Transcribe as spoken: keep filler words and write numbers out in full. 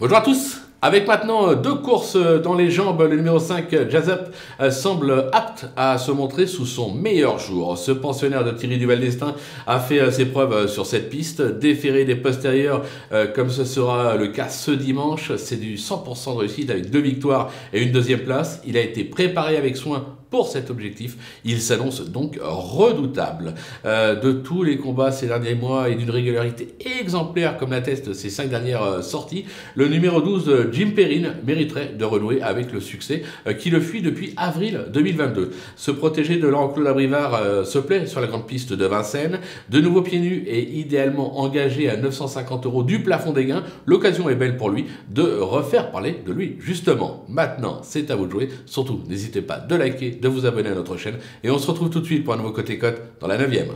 Bonjour à tous. Avec maintenant deux courses dans les jambes, le numéro cinq, Jazz Up, semble apte à se montrer sous son meilleur jour. Ce pensionnaire de Thierry du Val d'Estaing a fait ses preuves sur cette piste. Déféré des postérieurs, comme ce sera le cas ce dimanche, c'est du cent pour cent de réussite avec deux victoires et une deuxième place. Il a été préparé avec soin pour cet objectif. Il s'annonce donc redoutable. Euh, de tous les combats ces derniers mois et d'une régularité exemplaire comme l'attestent ses cinq dernières sorties, le numéro douze, Jim Perrine, mériterait de renouer avec le succès euh, qui le fuit depuis avril deux mille vingt-deux. Se protéger de l'enclos d'Abrivard euh, se plaît sur la grande piste de Vincennes. De nouveau pieds nus et idéalement engagé à neuf cent cinquante euros du plafond des gains, l'occasion est belle pour lui de refaire parler de lui justement. Maintenant, c'est à vous de jouer. Surtout, n'hésitez pas de liker, de vous abonner à notre chaîne et on se retrouve tout de suite pour un nouveau Côté Côte dans la neuvième.